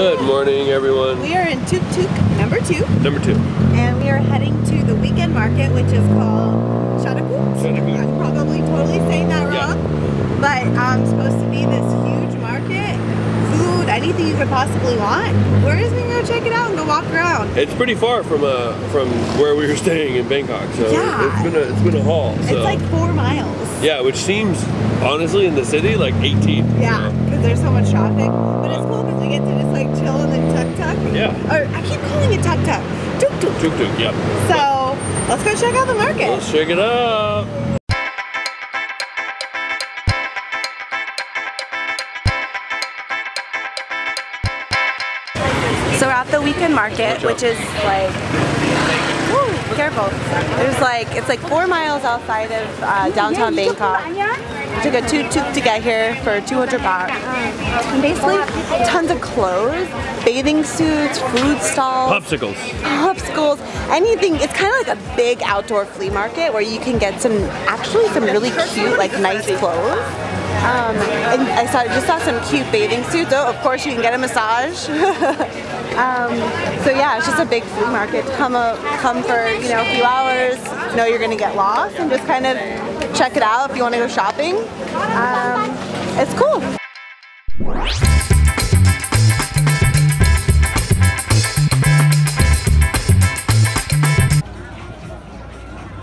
Good morning, everyone. We are in Chatuchak number 2. Number 2. And we are heading to the weekend market, which is called Chatuchak. I'm probably totally saying that wrong, yeah. But it's supposed to be this huge market. Food, anything you could possibly want. We're just gonna go check it out and go walk around. It's pretty far from where we were staying in Bangkok, so yeah. it's been a haul. So. It's like 4 miles. Yeah, which seems honestly in the city like 18. Yeah, because there's so much traffic, but it's cool because we get to just like chill in the tuk-tuk. Yeah. Or I keep calling it tuk-tuk. Tuk-tuk. Tuk-tuk. Yep. So let's go check out the market. Let's check it out. So we're at the weekend market, which is like, woo, careful. There's like, it's like 4 miles outside of downtown Bangkok. We took a tuk-tuk to get here for 200 baht. And basically, tons of clothes, bathing suits, food stalls. Popsicles. Popsicles, anything. It's kind of like a big outdoor flea market where you can get some, actually some really cute, like nice clothes. And I just saw some cute bathing suits. Oh, of course you can get a massage. So yeah, it's just a big flea market. Come for, you know, a few hours, know you're gonna get lost, and just kind of check it out if you want to go shopping. It's cool.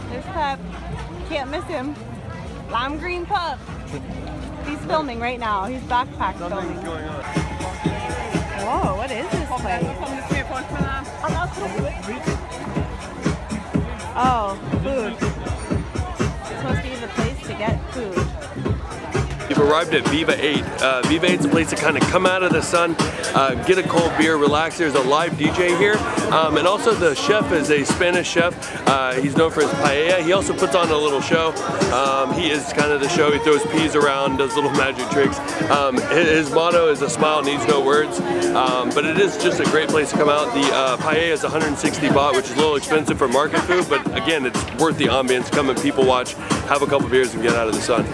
There's Pup. Can't miss him. Lime green Pup. He's filming right now. He's backpack filming. Whoa, what is this place? Oh, food. It's supposed to be the place to get food. We've arrived at Viva 8. Viva 8's a place to kind of come out of the sun, get a cold beer, relax. There's a live DJ here. And also the chef is a Spanish chef. He's known for his paella. He also puts on a little show. He is kind of the show. He throws peas around, does little magic tricks. His motto is a smile needs no words. But it is just a great place to come out. The paella is 160 baht, which is a little expensive for market food. But again, it's worth the ambience. Come and people watch, have a couple beers and get out of the sun.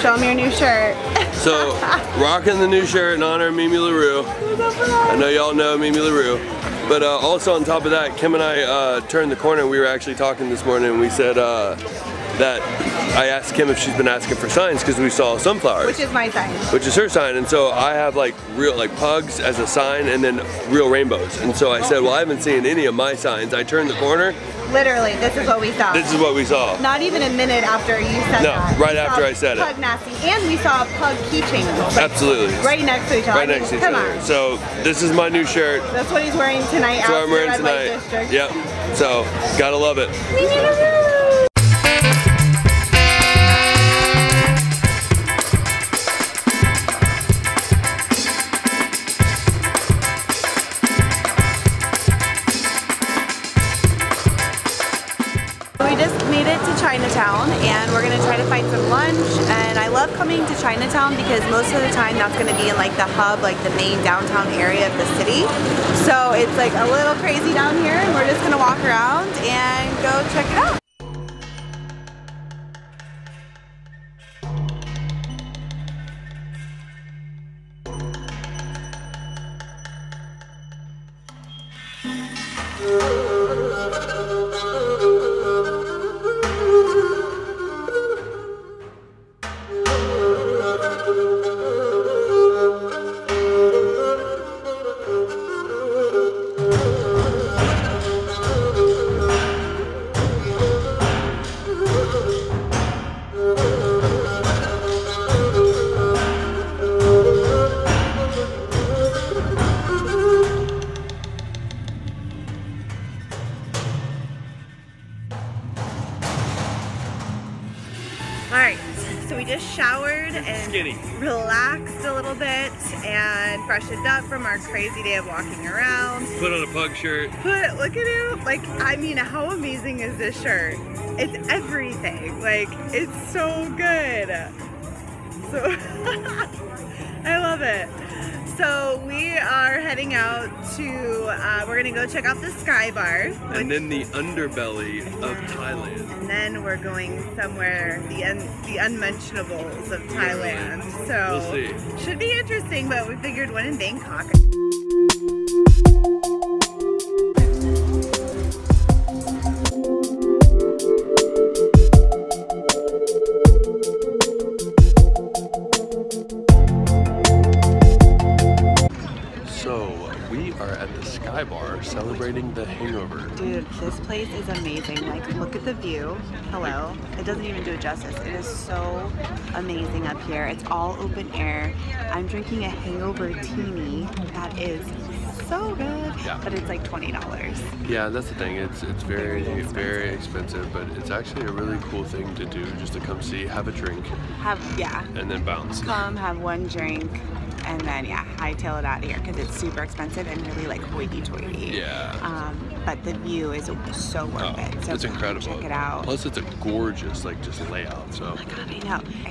Show me your new shirt. So, rocking the new shirt in honor of Mimi LaRue. I know y'all know Mimi LaRue. But also on top of that, Kim and I turned the corner. We were actually talking this morning and we said that I asked Kim if she's been asking for signs because we saw sunflowers. Which is my sign. Which is her sign. And so I have like real like pugs as a sign and then real rainbows. And so I said, well, I haven't seen any of my signs. I turned the corner. Literally, this is what we saw. This is what we saw. Not even a minute after you said that. No, right after I said it. Pug nasty, and we saw pug keychain. Absolutely. Right next to each other. Right next to each other. So this is my new shirt. That's what he's wearing tonight. That's what I'm wearing tonight. Yep. So gotta love it. We need a room. Chinatown, and we're gonna try to find some lunch. And I love coming to Chinatown because most of the time that's gonna be in like the hub, like the main downtown area of the city. So it's like a little crazy down here, and we're just gonna walk around and go check it out. Relaxed a little bit and freshened up from our crazy day of walking around. Put on a pug shirt. Look at him. Like, I mean, how amazing is this shirt? It's everything. Like, it's so good. So I love it. So we are heading out to, we're going to go check out the Sky Bar. And then the underbelly of Thailand. And then we're going somewhere, the unmentionables of Thailand. So we'll see. Should be interesting, but we figured one in Bangkok. Celebrating the hangover. Dude, this place is amazing. Like, look at the view. Hello. It doesn't even do it justice. It is so amazing up here. It's all open air. I'm drinking a hangover teeny. That is so good. Yeah. But it's like $20. Yeah, that's the thing. It's very, very expensive, but it's actually a really cool thing to do, just to come see, have a drink. Yeah. And then bounce. Come have one drink. And then, yeah, hightail it out here because it's super expensive and really like hoity-toity. Yeah. But the view is so worth it. So it's incredible. Check it out. Plus, it's a gorgeous, like, just layout. So. Oh my God, I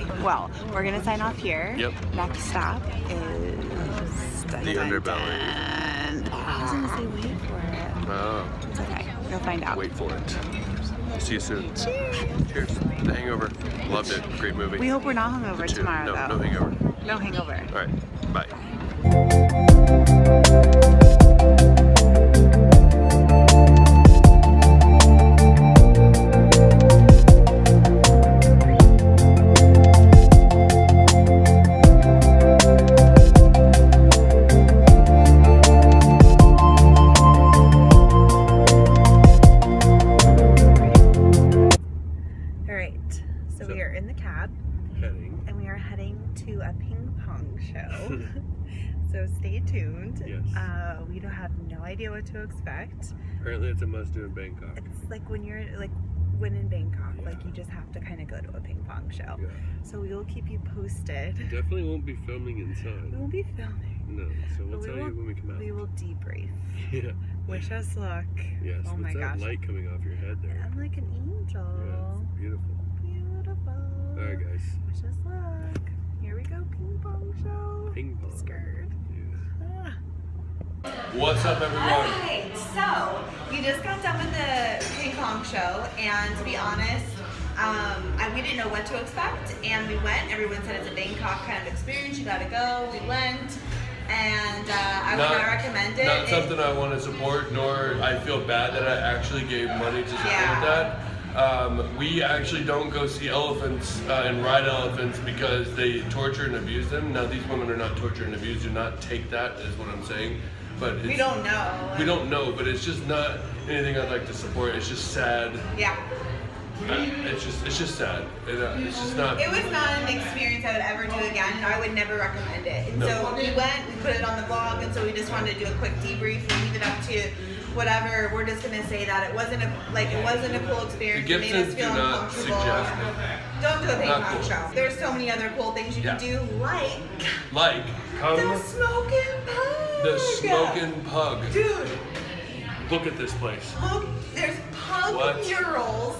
know. Well, we're gonna sign off here. Yep. Next stop is the underbelly. I was gonna say wait for it. No. It's okay. We'll find out. Wait for it. See you soon. Cheers. Cheers. The Hangover. Loved it. Great movie. We hope we're not hungover tomorrow, though. No hangover. No hangover. All right. Bye. All right. So we are in the cab. And we are heading to a ping pong show, so stay tuned. Yes. We don't have no idea what to expect. Apparently it's a must do in Bangkok. It's like when you're like in Bangkok, like you just have to kind of go to a ping pong show. Yeah. So we will keep you posted. We definitely won't be filming inside. We won't be filming. No, so we'll tell you when we come out. We will debrief. Yeah. Wish us luck. Yes, oh my gosh. That light coming off your head there. I'm like an angel. Yeah, it's beautiful. Alright guys. Wish us luck. Here we go, ping pong show. Ping pong. I'm scared. Yeah. Ah. What's up everyone? Alright, so we just got done with the ping pong show, and to be honest, we didn't know what to expect, and we went. Everyone said it's a Bangkok kind of experience, you gotta go. We went, and I would not recommend it. Not something I want to support, nor I feel bad that I actually gave money to support that. We actually don't go see elephants and ride elephants because they torture and abuse them. Now, these women are not tortured and abused. Do not take that as what I'm saying. But it's, we don't know. We don't know, but it's just not anything I'd like to support. It's just sad. Yeah. It's just sad. It's just not. It was not an experience I would ever do again, and I would never recommend it. And so we went, we put it on the vlog, and so we just wanted to do a quick debrief and leave it up to whatever. We're just gonna say that it wasn't a cool experience. It made us feel uncomfortable. Don't do a ping pong show. There's so many other cool things you can do, like the Smoking Pug. The Smoking Pug. Dude, look at this place. Look, there's pug murals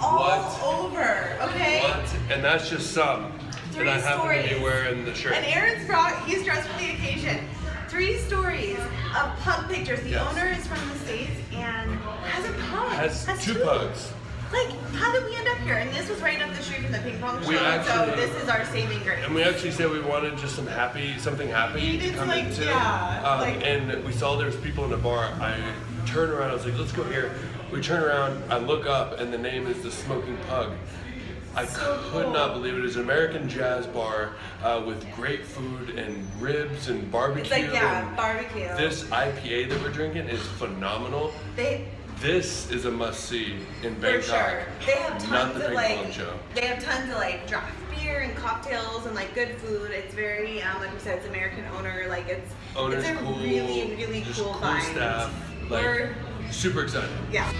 all over. Okay. What? And that's just some that I happen to be wearing the shirt. And Aaron's he's dressed for the occasion. 3 stories of pug pictures. The owner is from the States and has a pug. Has two pugs. Like, how did we end up here? And this was right up the street from the ping pong show, so this is our saving grace. And we actually said we wanted just something happy to come into. Yeah, and we saw there's people in a bar. I turned around, I was like, let's go here. We turn around, I look up, and the name is The Smoking Pug. I could not believe it. It was an American jazz bar with great food and ribs and barbecue. It's like, barbecue. This IPA that we're drinking is phenomenal. This is a must-see in Bangkok. For sure. They have tons of like draft beer and cocktails and like good food. It's very, like we said, it's American owner. Like it's a cool, really cool vibe. Cool staff. Like, we're super excited. Yeah.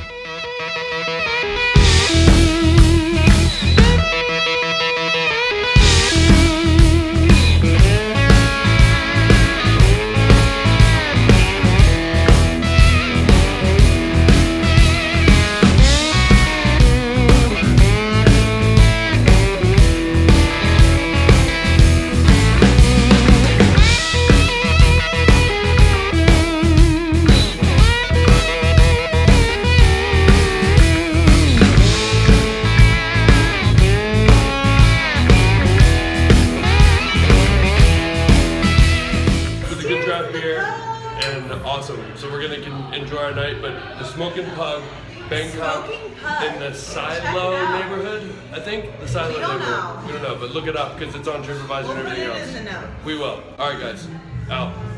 and awesome. So we're going to enjoy our night, but The Smoking Pug, Bangkok, in the Silo neighborhood, I think? The Silo neighborhood. We don't know, but look it up because it's on TripAdvisor and everything else. We will. Alright guys, out.